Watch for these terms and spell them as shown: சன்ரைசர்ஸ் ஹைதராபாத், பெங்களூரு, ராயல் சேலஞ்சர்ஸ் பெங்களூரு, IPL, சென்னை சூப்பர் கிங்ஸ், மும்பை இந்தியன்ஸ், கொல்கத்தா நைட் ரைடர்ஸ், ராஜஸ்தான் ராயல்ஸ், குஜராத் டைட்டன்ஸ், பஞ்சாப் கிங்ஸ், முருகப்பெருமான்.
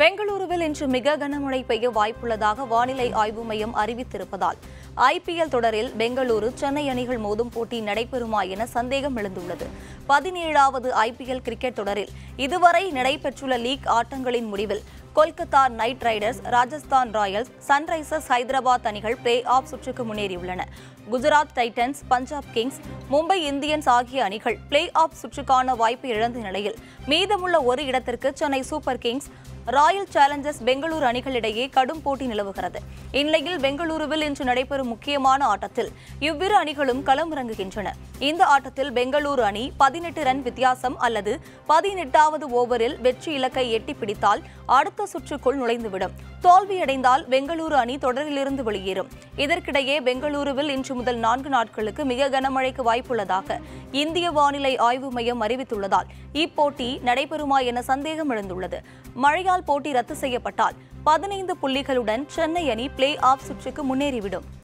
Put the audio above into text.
பெங்களூருவில் இன்று மிக கனமழை பெய்ய வாய்ப்புள்ளதாக வானிலை ஆய்வு மையம் அறிவித்திருப்பதால் IPL தொடரில் பெங்களூரு சென்னை அணிகள் மோதும் போட்டி நடைபெறுமா என சந்தேகம் எழுந்துள்ளது. 17வது IPL கிரிக்கெட் தொடரில் இதுவரை நடைபெற்றுள்ள லீக் ஆட்டங்களின் முடிவில் கொல்கத்தா நைட் ரைடர்ஸ், ராஜஸ்தான் ராயல்ஸ், சன்ரைசர்ஸ் ஹைதராபாத் அணிகள் பிளே ஆஃப் சுற்றுக்கு முன்னேறியுள்ளன. குஜராத் டைட்டன்ஸ், பஞ்சாப் கிங்ஸ், மும்பை இந்தியன்ஸ் ஆகிய அணிகள் பிளே ஆஃப் சுற்றுக்கான வாய்ப்பு இழந்த நிலையில் மீதமுள்ள ஒரு இடத்திற்கு சென்னை சூப்பர் கிங்ஸ், ராயல் சேலஞ்சர்ஸ் பெங்களூரு அணிகளிடையே கடும் போட்டி நிலவுகிறது. இந்நிலையில் பெங்களூருவில் இன்று நடைபெறும் முக்கியமான ஆட்டத்தில் இவ்விரு அணிகளும் களமிறங்குகின்றன. இந்த ஆட்டத்தில் பெங்களூரு அணி 18 ரன் வித்தியாசம் அல்லது 18வது ஓவரில் வெற்றி இலக்கை எட்டி பிடித்தால் அடுத்த சுற்றுக்குள் நுழைந்துவிடும். தோல்வியடைந்தால் பெங்களூரு அணி தொடரிலிருந்து வெளியேறும். இதற்கிடையே பெங்களூருவில் இன்று முதல் 4 நாட்களுக்கு மிக கனமழைக்கு வாய்ப்புள்ளதாக இந்திய வானிலை ஆய்வு மையம் அறிவித்துள்ளதால் இப்போட்டி நடைபெறுமா என சந்தேகம் எழுந்துள்ளது. மழையால் போட்டி ரத்து செய்யப்பட்டால் 15 புள்ளிகளுடன் சென்னை அணி பிளே ஆஃப் சுற்றுக்கு முன்னேறிவிடும்.